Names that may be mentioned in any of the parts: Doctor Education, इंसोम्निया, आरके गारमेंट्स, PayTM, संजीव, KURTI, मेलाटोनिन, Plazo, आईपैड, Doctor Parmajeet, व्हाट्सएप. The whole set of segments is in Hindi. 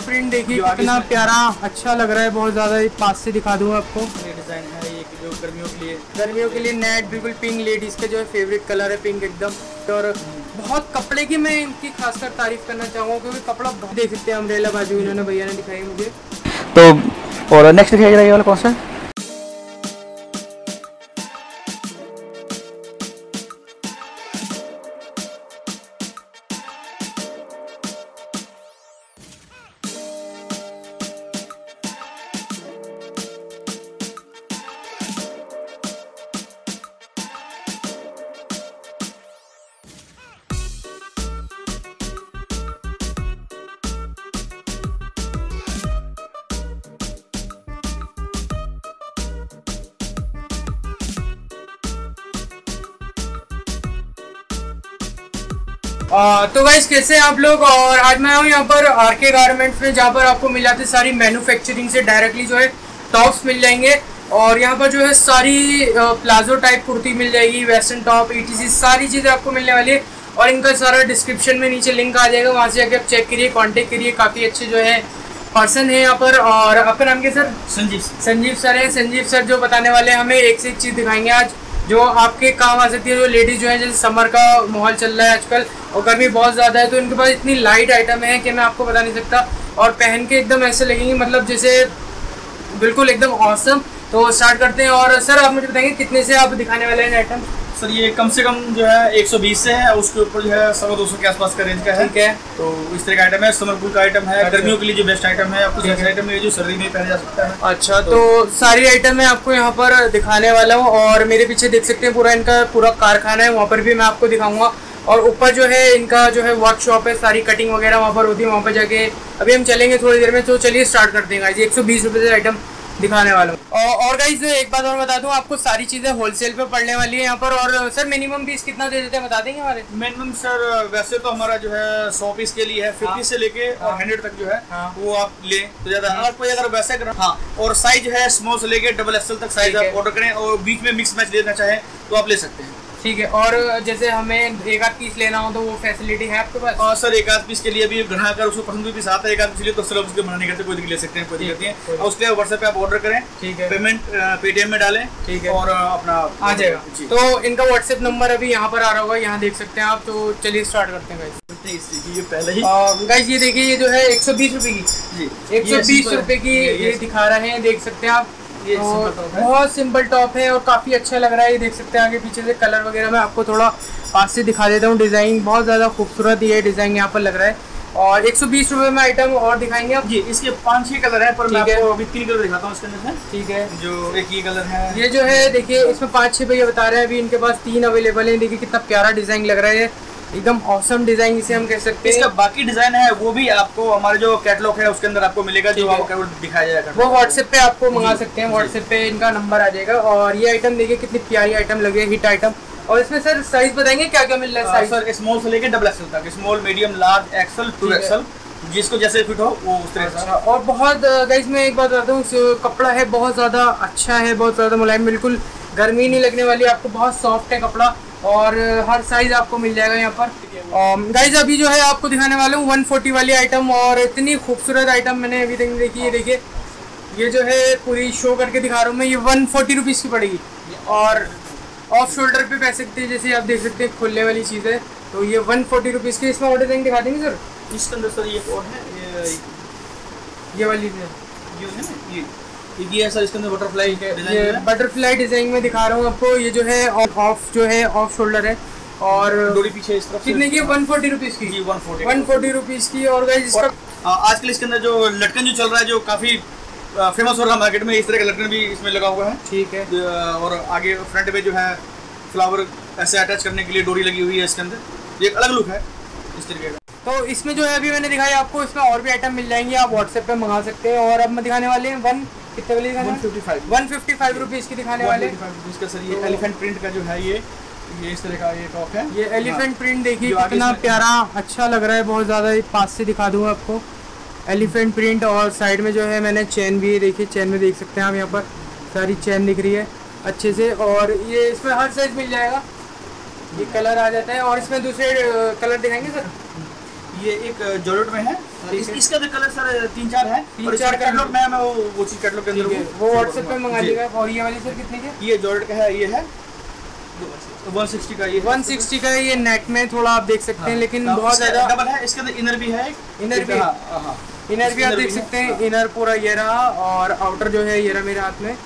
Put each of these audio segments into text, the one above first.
प्रिंट देखिए कितना प्यारा अच्छा लग रहा है, बहुत ज्यादा। ये पास से दिखा दूंगा आपको, ये डिजाइन है ये जो गर्मियों के लिए नेट बिल्कुल पिंक, लेडीज के जो है फेवरेट कलर है पिंक एकदम। तो और बहुत कपड़े की मैं इनकी खासकर तारीफ करना चाहूँगा क्योंकि कपड़ा बहुत देख सकते हैं। अम्ब्रेला बाजू इन्होंने भैया ने दिखाई मुझे। तो और नेक्स्ट दिखाई जाएगा वाला कौन सा? तो गाइस कैसे आप लोग, और आज मैं हूँ यहाँ पर आरके गारमेंट्स में, जहाँ पर आपको मिल जाती सारी मैन्युफैक्चरिंग से डायरेक्टली जो है टॉप्स मिल जाएंगे। और यहाँ पर जो है सारी प्लाजो टाइप कुर्ती मिल जाएगी, वेस्टर्न टॉप ETC सारी चीज़ें आपको मिलने वाली है। और इनका सारा डिस्क्रिप्शन में नीचे लिंक आ जाएगा, वहाँ से जाके आप चेक करिए, कॉन्टेक्ट करिए। काफ़ी अच्छे जो है पर्सन है यहाँ पर। और आपका नाम क्या सर? संजीव सर हैं। संजीव सर जो बताने वाले हैं हमें, एक से एक चीज़ दिखाएंगे आज जो आपके काम आ सकती है। जो लेडीज जो है, जैसे समर का माहौल चल रहा है आजकल और गर्मी बहुत ज़्यादा है, तो इनके पास इतनी लाइट आइटम है कि मैं आपको बता नहीं सकता। और पहन के एकदम ऐसे लगेंगे, मतलब जैसे बिल्कुल एकदम ऑसम। तो स्टार्ट करते हैं। और सर आप मुझे बताएंगे कितने से आप दिखाने वाले हैं आइटम? सर ये कम से कम जो है 120 से है, उसके ऊपर जो है 200 के आसपास का रेंज का है। ठीक है, तो इस तरह का आइटम है। समर कूल का आइटम है, गर्मियों के लिए जो बेस्ट आइटम है, आपको आइटम है जो सर्दी में पहना जा सकता है। अच्छा, तो सारी आइटम मैं आपको यहाँ पर दिखाने वाला हूँ। और मेरे पीछे देख सकते हैं पूरा इनका पूरा कारखाना है, वहाँ पर भी मैं आपको दिखाऊँगा। और ऊपर जो है इनका जो है वर्कशॉप है, सारी कटिंग वगैरह वहाँ पर होती है, वहाँ पर जाके अभी हम चलेंगे थोड़ी देर में। तो चलिए स्टार्ट कर देंगे। ये 120 रुपये से आइटम दिखाने वाला हूँ। और गाइस एक बात और बता दूँ आपको, सारी चीज़ें होलसेल पे पड़ने वाली है यहाँ पर। और सर मिनिमम पीस कितना दे देते हैं बता देंगे हमारे? मिनिमम सर वैसे तो हमारा जो है 100 पीस के लिए है, 50 से लेके 100 तक जो है वो आप लें तो ज़्यादा। अगर वैसे करें और साइज है स्मॉल से लेके XXL तक साइज आप ऑर्डर करें, और बीच में मिक्स मैच लेना चाहें तो आप ले सकते हैं। ठीक है, और जैसे हमें एक आध पीस लेना हो तो वो फैसिलिटी है आपके पास? और सर एक आध पीस के लिए भी बनाकर उसको पसंद भी पीस आता है, एक आध पीस लिए तो सर उसके बनाने करते कोई ले सकते हैं, कोई दिक्कत नहीं है। और उसके व्हाट्सएप पे आप ऑर्डर करें, ठीक है, पेमेंट PayTM में डालें, ठीक है, और अपना आ जाएगा। तो इनका व्हाट्सएप नंबर अभी यहाँ पर आ रहा होगा, यहाँ देख सकते हैं आप। तो चलिए स्टार्ट करते हैं गाइस। पहले ही गाइस ये देखिए, ये जो है 120 रुपये की, 120 रुपये की ये दिखा रहे हैं, देख सकते हैं आप। ये बहुत सिंपल टॉप है और काफ़ी अच्छा लग रहा है। ये देख सकते हैं आगे पीछे से कलर वगैरह, मैं आपको थोड़ा पास से दिखा देता हूँ। डिज़ाइन बहुत ज़्यादा खूबसूरत ये डिज़ाइन यहाँ पर लग रहा है। और 120 रुपये में आइटम और दिखाएंगे आप जी। इसके 5-6 कलर है, पर मैं आपको अभी 3 कलर दिखाता हूँ इसके अंदर। ठीक है, जो एक ये कलर है, ये जो है देखिए इसमें 5-6 भैया बता रहे हैं, अभी इनके पास 3 अवेलेबल है। देखिए कितना प्यारा डिज़ाइन लग रहा है, एकदम ऑसम डिजाइन इसे हम कह सकते हैं। इसका बाकी डिजाइन है वो भी आपको हमारे जो कैटलॉग है उसके अंदर आपको मिलेगा, जो आपको दिखाया जाएगा। वो व्हाट्सएप पे आपको मंगा सकते हैं, व्हाट्सएप पे इनका नंबर आ जाएगा। और ये आइटम देखिए कितनी प्यारी आइटम लगे, हिट आइटम। और इसमें सर साइज बताएंगे क्या क्या मिल रहा है? सर स्मॉल से लेकर XXL तक, small, medium, large, XL, 2XL, जिसको जैसे फिट हो वो उस तरह से। और बहुत गाइस मैं एक बात बताता हूँ, कपड़ा है बहुत ज़्यादा अच्छा है, बहुत ज़्यादा मुलायम, बिल्कुल गर्मी नहीं लगने वाली आपको, बहुत सॉफ्ट है कपड़ा। और हर साइज़ आपको मिल जाएगा यहाँ पर। गाइज अभी जो है आपको दिखाने वाला हूँ 140 वाली आइटम, और इतनी खूबसूरत आइटम मैंने अभी तक नहीं देखी। ये देखिए, ये जो है पूरी शो करके दिखा रहा हूँ मैं, ये 140 रुपीज़ की पड़ेगी। और ऑफ शोल्डर पे पैसे सकते हैं, जैसे आप देख सकते हैं खुलने वाली चीज़ है। तो ये 140 रुपीज़ की, इसमें ऑर्डर देंगे दिखा देंगे सर इसके अंदर। सर ये और है ये वाली ये है सर, इसके अंदर बटरफ्लाई डिजाइन, ये बटरफ्लाई डिजाइन में दिखा रहा हूँ आपको। ये जो है ऑफ शोल्डर है, और डोरी पीछे इस तरफ कितने की? 140 रुपीज़ की, 140 रुपीज़ की। और गाइस आजकल इसके अंदर जो लटकन जो चल रहा है, जो काफ़ी फेमस हो रहा है मार्केट में, इस तरह का लटकन भी इसमें लगा हुआ है। ठीक है, और आगे फ्रंट पे जो है फ्लावर ऐसे अटैच करने के लिए डोरी लगी हुई है इसके अंदर, ये एक अलग लुक है इस तरीके का। तो इसमें जो है अभी मैंने दिखाया आपको, इसमें और भी आइटम मिल जाएंगे, आप व्हाट्सएप पे मंगा सकते हैं। और अब मैं दिखाने वाले हैं कितने वाली दिखाने 155 रुपीज़ की दिखाने वाले का सर। ये एलिफेंट प्रिंट का जो है, ये इस तरह का ये टॉप है। ये एलिफेंट प्रिंट देखिए कितना प्यारा अच्छा लग रहा है, बहुत ज़्यादा। ये पास से दिखा दूँगा आपको एलिफेंट प्रिंट। और साइड में जो है मैंने चैन भी देखिए, चैन में देख सकते हैं आप, यहाँ पर सारी चैन दिख रही है अच्छे से। और ये इसमें हर साइज़ मिल जाएगा, ये कलर आ जाता है। और इसमें दूसरे कलर दिखाएंगे सर। ये एक जॉर्जेट में है, इसका जो कलर सर 3-4 है, और इसका कैटलॉग मैं वो चीज कैटलॉग के अंदर वो व्हाट्सएप पे मंगा लीजिएगा। और ये वाली सर कितने की? ये जॉर्डन का है, ये है 160 का। ये 160 का ये नेट में थोड़ा आप देख सकते हैं, लेकिन बहुत ज्यादा डबल है। इसके अंदर इनर भी है, इनर भी आप देख सकते हैं। इनर पूरा ये रहा और आउटर जो है ये रहा मेरे हाथ में।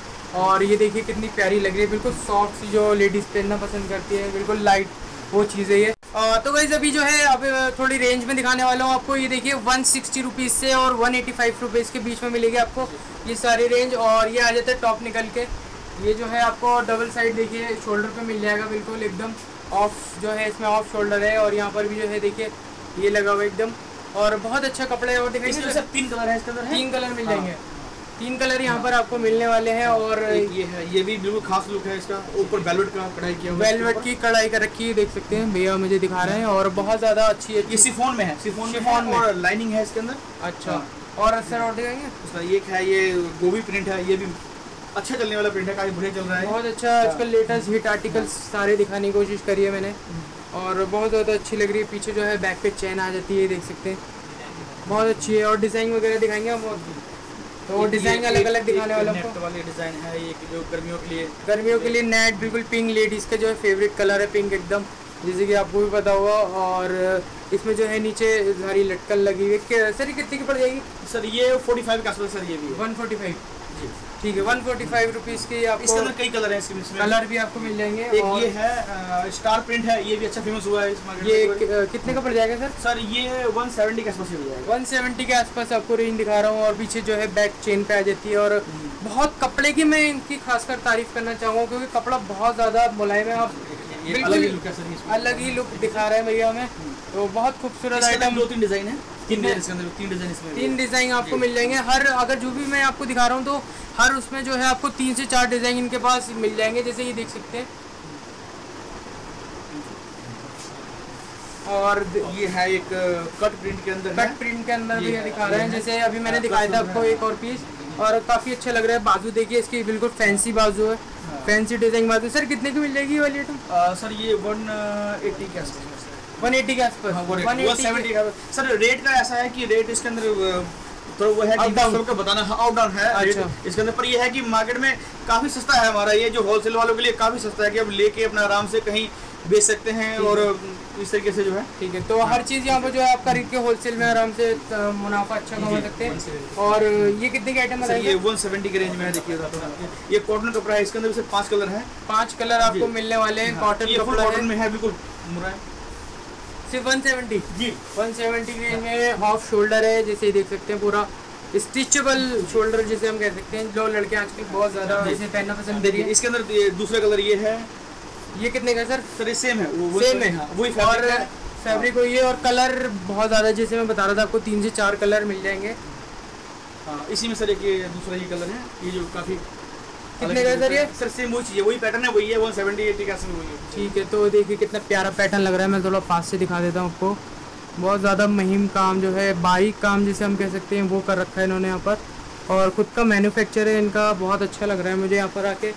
और ये देखिए कितनी प्यारी लग रही है, बिल्कुल सॉफ्ट सी, जो लेडीज़ पहनना पसंद करती है, बिल्कुल लाइट वो चीज़ें ये। तो गाइस अभी जो है आप थोड़ी रेंज में दिखाने वाला हूँ आपको। ये देखिए 160 रुपीज़ से और 185 रुपीज़ के बीच में मिलेगी आपको ये सारी रेंज। और ये आ जाता है टॉप निकल के, ये जो है आपको डबल साइड देखिए शोल्डर पर मिल जाएगा, बिल्कुल एकदम ऑफ जो है, इसमें ऑफ शोल्डर है। और यहाँ पर भी जो है देखिए ये लगा हुआ एकदम, और बहुत अच्छा कपड़ा है। और देखिए सर 3 कलर है इसके अंदर, 3 कलर मिल जाएंगे, 3 कलर यहाँ पर आपको मिलने वाले हैं। और ये है, ये भी बिल्कुल खास लुक है इसका। ऊपर वेलवेट का कढ़ाई किया हुआ है, वेलवेट की कढ़ाई कर रखी है, देख सकते हैं भैया मुझे दिखा रहे हैं। और बहुत ज़्यादा अच्छी है, ये शिफॉन में है, शिफॉन में, और लाइनिंग है इसके अंदर। अच्छा, और अक्सर और दिखाएंगे उसका। ये है, ये गोभी प्रिंट है, ये भी अच्छा चलने वाला प्रिंट है, काफ़ी बढ़िया चल रहा है, बहुत अच्छा। आजकल लेटेस्ट हिट आर्टिकल्स सारे दिखाने की कोशिश करी है मैंने, और बहुत ज़्यादा अच्छी लग रही है। पीछे जो है बैक पे चैन आ जाती है, देख सकते हैं बहुत अच्छी है। और डिज़ाइन वगैरह दिखाएंगे हम, तो डिज़ाइन अलग अलग दिखाने वाला वाली डिज़ाइन है। ये जो गर्मियों के लिए, नेट बिल्कुल पिंक, लेडीज़ का जो है फेवरेट कलर है पिंक एकदम, जैसे कि आपको भी पता होगा। और इसमें जो है नीचे सारी लटकन लगी हुई है। सर ये कितने की पड़ जाएगी? सर ये 45 का सर, ये भी 145 जी, ठीक है 145 रुपीज़ की। आपको इसके अंदर कई कलर हैं, इसमें कलर भी आपको मिल जाएंगे। एक ये है स्टार प्रिंट है, ये भी अच्छा फेमस हुआ है इस मार्केट में। ये कितने का पड़ जाएगा सर? सर ये 170 के आसपास मिल जाएगा, 170 के आसपास आपको रेंज दिखा रहा हूँ। और पीछे जो है बैक चेन पे आ जाती है। और बहुत कपड़े की मैं इनकी खासकर तारीफ करना चाहूँगा, क्योंकि कपड़ा बहुत ज़्यादा मुलायम है। आप बिल्कुल अलग ही लुक दिखा रहे हैं भैया हमें, तो बहुत खूबसूरत आइटम। 2-3 डिज़ाइन है, 3 डिज़ाइन इसके अंदर, 3 डिज़ाइन इसमें, 3 डिज़ाइन आपको मिल जाएंगे। हर अगर जो भी मैं आपको दिखा रहा हूँ तो हर उसमें जो है आपको 3 से 4 डिज़ाइन इनके पास मिल जाएंगे। जैसे ये देख सकते हैं, और ये है एक कट प्रिंट के अंदर, भी ये दिखा रहे हैं। जैसे अभी मैंने दिखाया था आपको एक और पीस, और काफ़ी अच्छा लग रहा है। बाजू देखिए इसकी, बिल्कुल फैंसी बाजू है, फैंसी डिजाइन बाजू। सर कितने की मिल जाएगी ये वाली आइटम? सर ये 180 के आसपास, 180 के आसपास, 170 का। सर रेट का ऐसा है कि रेट इसके अंदर तो वो है कि बताना आउट डाउन है। अच्छा, इसके अंदर पर ये है कि मार्केट में काफ़ी सस्ता है हमारा, ये जो होलसेल वालों के लिए काफ़ी सस्ता है कि अब लेके अपना आराम से कहीं बेच सकते हैं। और इस तरीके से जो है, ठीक है, तो हर चीज़ यहाँ पर जो है आप खरीद के होलसेल में आराम से मुनाफा अच्छा कमा सकते हैं। और ये कितने के आइटम है? ये 170 के रेंज में है। देखिए ये कॉटन कपड़ा है, इसके अंदर सिर्फ 5 कलर है, 5 कलर आपको मिलने वाले हैं। कॉटन में है, बिल्कुल मुरा है, सिर्फ 170 जी, 170 के में। हाफ शोल्डर है, जैसे देख सकते हैं, पूरा स्टिचेबल शोल्डर जिसे हम कह सकते हैं, जो लड़के आजकल बहुत ज़्यादा इसे पहनना पसंद कर रही है। इसके अंदर दूसरा कलर ये है, ये कितने का सर? सर ये सेम है, वो सेम है, हाँ वही फैब्रिक वही है। और कलर बहुत ज़्यादा, जैसे मैं बता रहा था आपको 3 से 4 कलर मिल जाएंगे। हाँ, इसी में सर एक दूसरा ही कलर है, ये जो काफ़ी कितने का सर? ये सर सेम वही चीज़ है, वही पैटर्न है, वही है 170-80 का सर वही है। ठीक है, तो देखिए कितना प्यारा पैटर्न लग रहा है। मैं थोड़ा पास से दिखा देता हूँ आपको। बहुत ज़्यादा महीम काम जो है, बारीक काम जिसे हम कह सकते हैं, वो कर रखा है इन्होंने यहाँ पर। और खुद का मैन्युफैक्चर है इनका, बहुत अच्छा लग रहा है मुझे यहाँ पर आके।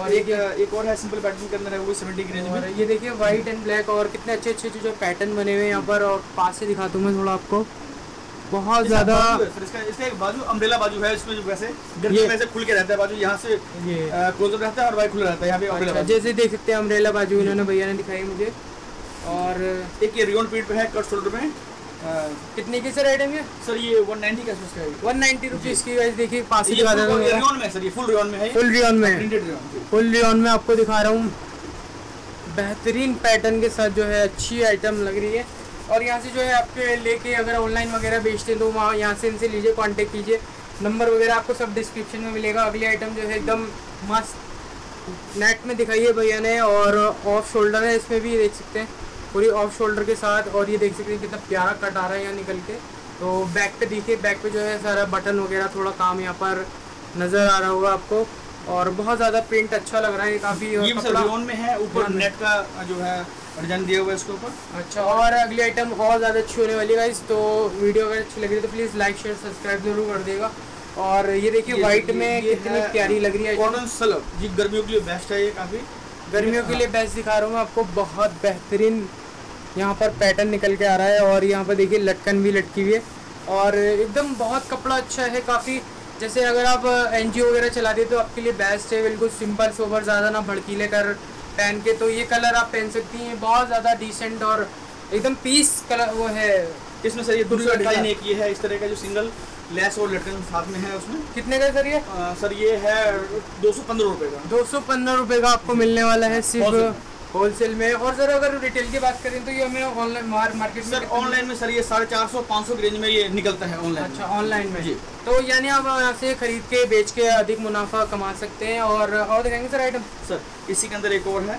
और एक और है सिंपल पैटर्न के अंदर है, वो 70 ग्रेज में। ये देखिए वाइट एंड ब्लैक, और कितने अच्छे अच्छे जो पैटर्न बने हुए हैं यहाँ पर। और पास से दिखाता हूँ मैं थोड़ा आपको, बहुत ज़्यादा। इसका एक बाजू अम्ब्रेला बाजू है, इसमें जो वैसे गर्मी में से खुल के रहता है बाजू, यहाँ से क्लोजर रहता है और वाइट खुला रहता है यहाँ पे। जैसे देख सकते हैं अम्ब्रेला बाजू इन्होंने भैया ने दिखाई मुझे। और एक ये रियोन पीट पे है, कट शोल्डर में। कितने की सर आइटम है? सर ये 190 का इसका है, 190 रुपीज़ की। गाइस देखिए पास ही दिखा रहा हूँ, रियोन में सर, ये फुल रियोन में है, आपको दिखा रहा हूँ। बेहतरीन पैटर्न के साथ जो है अच्छी आइटम लग रही है। और यहाँ से जो है आपके लेके अगर ऑनलाइन वगैरह बेचते हैं तो वहाँ यहाँ से इनसे लीजिए, कांटेक्ट कीजिए, नंबर वगैरह आपको सब डिस्क्रिप्शन में मिलेगा। अगली आइटम जो है एकदम मस्त नेट में दिखाई है भैया ने, और ऑफ शोल्डर है, इसमें भी देख सकते हैं पूरी ऑफ शोल्डर के साथ। और ये देख सकते हैं कितना प्यारा कट आ रहा है यहाँ निकल के। तो बैक पे देखिए, बैक पे जो है सारा बटन वगैरह थोड़ा काम यहाँ पर नज़र आ रहा होगा आपको। और बहुत ज़्यादा प्रिंट अच्छा लग रहा है काफ़ी, रियोन में है, ऊपर नेट का जो है डिजाइन दिया हुआ है इसके ऊपर। अच्छा, और अगली आइटम बहुत ज़्यादा अच्छी होने वाली है। तो वीडियो अगर अच्छी लग रही है तो प्लीज़ लाइक शेयर सब्सक्राइब जरूर कर देगा। और ये देखिए वाइट में कितनी प्यारी लग रही है कॉटन स्लब जी, गर्मियों के लिए बेस्ट है ये, काफ़ी गर्मियों के लिए बेस्ट दिखा रहा हूँ मैं आपको। बहुत बेहतरीन यहाँ पर पैटर्न निकल के आ रहा है। और यहाँ पर देखिए लटकन भी लटकी हुई है, और एकदम बहुत कपड़ा अच्छा है काफ़ी। जैसे अगर आप एनजीओ वगैरह चला दे तो आपके लिए बेस्ट है, बिल्कुल सिंपल सोबर, ज़्यादा ना भड़कीले कर पहन के। तो ये कलर आप पहन सकती हैं, बहुत ज़्यादा डिसेंट और एकदम पीस कलर वो है इसमें सर। ये दूसरा डिज़ाइन एक ये है इस तरह का जो सिंगल लेस और लटकन साथ में है। उसमें कितने का सर ये? सर ये है 215 रुपये का। 215 रुपये का आपको मिलने वाला है सिर्फ होलसेल में। और सर अगर रिटेल की बात करें तो ये हमें ऑनलाइन मार्केट में सर ऑनलाइन में सर ये 450-500 रेंज में ये निकलता है ऑनलाइन। अच्छा, ऑनलाइन में जी। तो यानी आप यहाँ से खरीद के बेच के अधिक मुनाफा कमा सकते हैं। और दिखाएंगे सर आइटम। सर इसी के अंदर एक और है,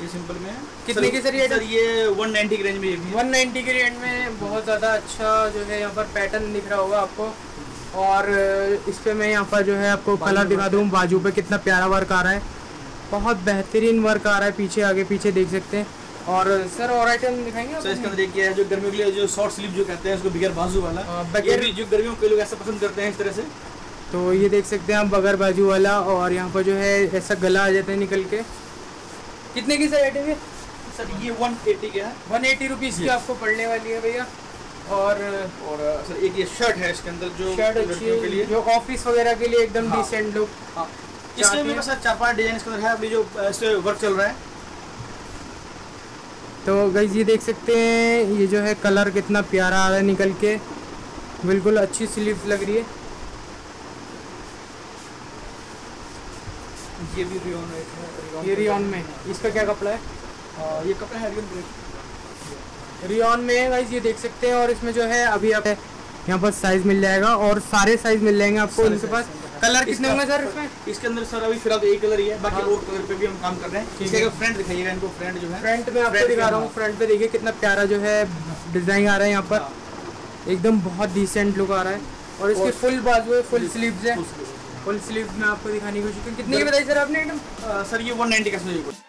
ये सिंपल में है। कितने की सर ये? सर ये 190 की रेंज में। ये 190 की रेंज में बहुत ज़्यादा अच्छा जो है यहाँ पर पैटर्न दिख रहा होगा आपको। और इस पर मैं यहाँ पर जो है आपको कलर दिखा दूँ, बाजू पे कितना प्यारा वर्क आ रहा है, बहुत बेहतरीन वर्क आ रहा है, पीछे आगे पीछे देख सकते हैं। और सर और आइटम दिखाएंगे सर इसके अंदर एक है जो गर्मियों के लिए जो शॉर्ट स्लीव जो कहते हैं उसको, बगैर बाजू वाला। बगैर जो गर्मियों के लोग ऐसा पसंद करते हैं इस तरह से, तो ये देख सकते हैं आप बगैर बाजू वाला। और यहाँ पर जो है ऐसा गला आ जाता है निकल के। कितने की सर आइटम है? सर ये 180 का है, 180 रुपीज़ की आपको पड़ने वाली है भैया। और सर एक ये शर्ट है इसके अंदर जो शर्ट जो ऑफिस वगैरह के लिए एकदम डिसेंट लुक। इसमें मेरे पास 4-5 डिजाइन इसके अंदर है, अभी जो इसमें वर्क चल रहा है। तो गाइस ये देख सकते हैं, ये जो है कलर कितना प्यारा आ रहा है निकल के, बिल्कुल अच्छी स्लीव्स लग रही है। ये भी रियॉन है, ये रियॉन में। इसका क्या कपड़ा है? ये कपड़ा है रियॉन में गाइस, ये देख सकते हैं। और इसमें जो है अभी आप यहाँ पर साइज मिल जाएगा, और सारे साइज मिल जाएंगे आपको इनके पास। कलर कितने होंगे सर इसमें? इसके अंदर सर अभी फिलहाल तो एक कलर ही है, बाकी और कलर पे भी हम काम कर रहे हैं। इसका फ्रंट दिखाइएगा इनको, फ्रंट जो है। फ्रंट में आपको दिखा रहा हूँ, फ्रंट पे देखिए कितना प्यारा जो है डिजाइन आ रहा है यहाँ पर, एकदम बहुत डिसेंट लुक आ रहा है। और इसकी फुल बाजू है, फुल स्लीव्स है। फुल स्लीव में आपको दिखाने की कोशिश करूँ। कितने की बताई सर आपने एकदम? सर ये 190 का समझिए।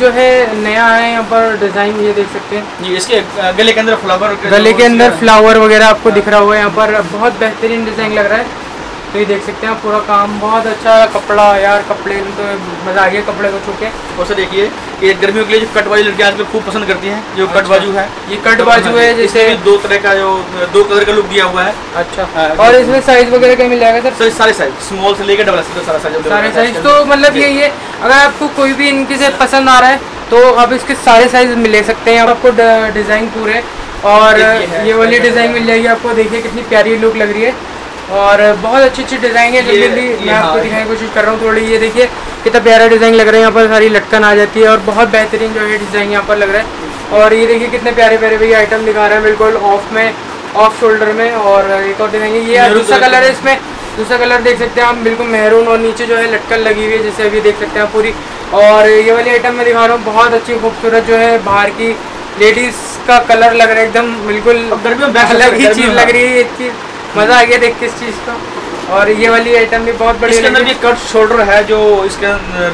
जो है नया है यहाँ पर डिजाइन, ये देख सकते हैं। ये इसके गले के अंदर फ्लावर, गले के अंदर फ्लावर वगैरह आपको दिख रहा हुआ है यहाँ पर, बहुत बेहतरीन डिजाइन लग रहा है। तो ये देख सकते हैं पूरा काम, बहुत अच्छा कपड़ा यार, कपड़े तो मजा आ गया कपड़े को छू के। और सर देखिए ये गर्मियों के लिए जो कट बाजू लड़के आजकल खूब पसंद करती हैं, जो कट बाजू है, ये कट बाजू है। जैसे दो तरह का जो 2 कलर का लुक दिया हुआ है। अच्छा, और इसमें साइज वगैरह क्या मिल जाएगा सर? सारे साइज, स्मॉल से लेकर डबल सारे साइज। तो मतलब यही है, अगर आपको कोई भी इनकी से पसंद आ रहा है तो आप इसके सारे साइज ले सकते हैं। आपको डिज़ाइन पूरे और ये वाली डिज़ाइन मिल जाएगी आपको। देखिए कितनी प्यारी लुक लग रही है, और बहुत अच्छी अच्छी डिज़ाइन है। जल्दी मैं आपको दिखाने की कोशिश कर रहा हूँ थोड़ी। ये देखिए कितना प्यारा डिज़ाइन लग रहा है यहाँ पर, सारी लटकन आ जाती है और बहुत बेहतरीन जो है डिज़ाइन यहाँ पर लग रहा है। और ये देखिए कितने प्यारे प्यारे भैया आइटम दिखा रहे हैं, बिल्कुल ऑफ में, ऑफ शोल्डर में। और एक और दिखाएंगे, ये दूसरा कलर है, इसमें दूसरा कलर देख सकते हैं आप, बिल्कुल मेहरून। और नीचे जो है लटकन लगी हुई है जैसे अभी देख सकते हैं आप पूरी। और ये वाली आइटम मैं दिखा रहा हूँ, बहुत अच्छी खूबसूरत जो है बाहर की लेडीज़ का कलर लग रहा है एकदम, बिल्कुल अलग ही चीज़ लग रही है। एक चीज़ मज़ा आ गया देख के इस चीज़ का। और ये वाली आइटम भी बहुत बड़ी, इसके अंदर भी कट शोल्डर है जो इसके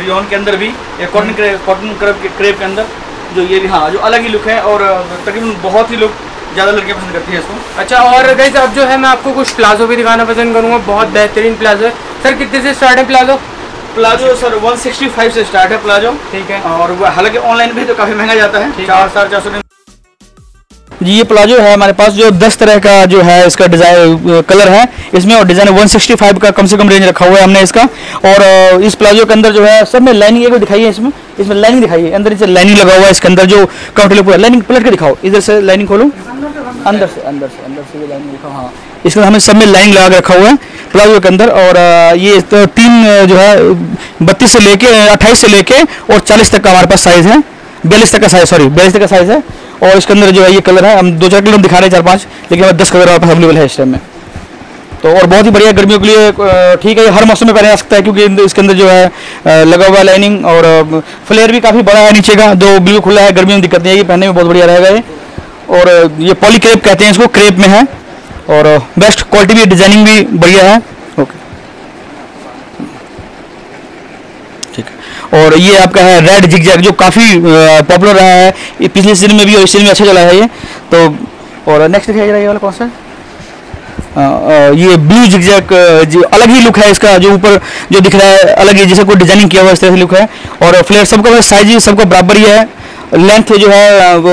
रियॉन के अंदर भी, या कॉटन क्रेप के अंदर जो ये भी, हाँ जो अलग ही लुक है। और तकरीबन बहुत ही लोग ज़्यादा लड़कियाँ पसंद करती हैं इसको। अच्छा, और गाइस अब जो है मैं आपको कुछ प्लाजो भी दिखाना पसंद करूँगा, बहुत बेहतरीन प्लाजो है। सर कितने से स्टार्ट है प्लाजो? प्लाजो सर 165 से स्टार्ट है प्लाजो, ठीक है। और हालाँकि ऑनलाइन भी तो काफ़ी महंगा जाता है, 400-450 जी। ये प्लाजो है हमारे पास जो 10 तरह का जो है इसका डिज़ाइन कलर है इसमें, और डिज़ाइन 165 का कम से कम रेंज रखा हुआ है हमने इसका। और इस प्लाजो के अंदर जो है सब में लाइनिंग, एक दिखाइए इसमें लाइनिंग दिखाइए, अंदर इसे लाइनिंग लगा हुआ है इसके अंदर जो कंफर्टेबल पूरा। लाइनिंग पलट के दिखाओ, इधर से लाइनिंग खोलो, अंदर से लाइनिंग दिखाओ। हाँ, इसमें हमें सब में लाइनिंग लगा के रखा हुआ है प्लाजो के अंदर। और ये तो 3 जो है 32 से लेके 28 से लेके और 40 तक का हमारे पास साइज़ है, 42 तक का साइज, सॉरी 42 तक का साइज़ है। और इसके अंदर जो है ये कलर है, हम 2-4 कलर दिखा रहे हैं, 4-5, लेकिन हमारे 10 कलर हमारे पास अवेलेबल है इस टाइम में। तो और बहुत ही बढ़िया गर्मियों के लिए ठीक है, ये हर मौसम में पहना जा सकता है क्योंकि इसके अंदर जो है लगा हुआ लाइनिंग। और फ्लेयर भी काफ़ी बड़ा है नीचे का, जो बिल्कुल खुला है, गर्मियों में दिक्कत नहीं है, ये पहनने में बहुत बढ़िया रहेगा ये। और ये पॉली क्रेप कहते हैं इसको, क्रेप में है और बेस्ट क्वालिटी भी, डिजाइनिंग भी बढ़िया है। ओके ठीक है। और ये आपका है रेड जिगजैग जो काफ़ी पॉपुलर रहा है, पिछले सीजन में भी और इस सीजन में अच्छा चला है ये तो। और नेक्स्ट दिखाया जा रहा है ये वाला कौन सा है? ये ब्लू जिगजैग जो अलग ही लुक है इसका, जो ऊपर जो दिख रहा है अलग ही, जैसे कोई डिजाइनिंग किया हुआ इस तरह से लुक है। और फ्लेयर सबका साइज सबका बराबर ही है। लेंथ जो है वो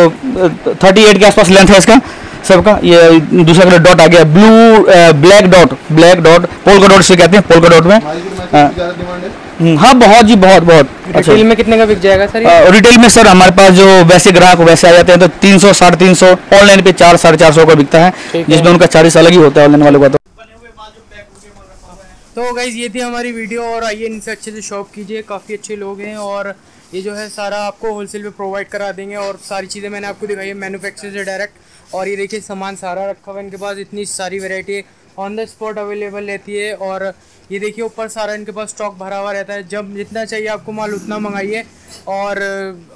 38 के आसपास लेंथ है इसका सबका। ये दूसरा कलर डॉट आ गया, blue black dot polka dot से कहते हैं, पोल का डॉट में। हाँ बहुत जी बहुत अच्छा। रिटेल में कितने का बिक जाएगा सर? रिटेल में सर हमारे पास जो वैसे ग्राहक वैसे आ जाते हैं तो 300 350, ऑनलाइन पे 400-450 का बिकता है, जिसमें उनका चार्ज अलग ही होता है ऑनलाइन वालों का। तो गाइस ये थी हमारी वीडियो, और आइए इनसे अच्छे से शॉप कीजिए, काफ़ी अच्छे लोग हैं और ये जो है सारा आपको होलसेल पे प्रोवाइड करा देंगे। और सारी चीज़ें मैंने आपको दिखाई है मैन्युफैक्चरर से डायरेक्ट। और ये देखिए सामान सारा रखा हुआ है इनके पास, इतनी सारी variety on the spot available रहती है। और ये देखिए ऊपर सारा इनके पास स्टॉक भरा हुआ रहता है, जब जितना चाहिए आपको माल उतना मंगाइए और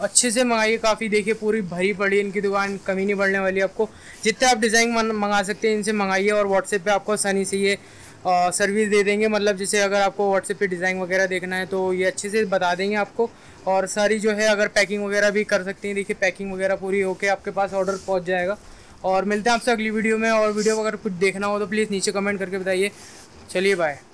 अच्छे से मंगाइए। काफ़ी देखिए पूरी भरी पड़ी इनकी दुकान, कमी नहीं पड़ने वाली आपको। जितने आप डिज़ाइन मंगा सकते हैं इनसे मंगाइए। और व्हाट्सएप पर आपको आसानी से ये सर्विस दे देंगे, मतलब जैसे अगर आपको व्हाट्सएप पे डिज़ाइन वगैरह देखना है तो ये अच्छे से बता देंगे आपको। और सारी जो है अगर पैकिंग वगैरह भी कर सकते हैं, देखिए पैकिंग वगैरह पूरी होके आपके पास ऑर्डर पहुंच जाएगा। और मिलते हैं आपसे अगली वीडियो में। और वीडियो अगर कुछ देखना हो तो प्लीज़ नीचे कमेंट करके बताइए। चलिए बाय।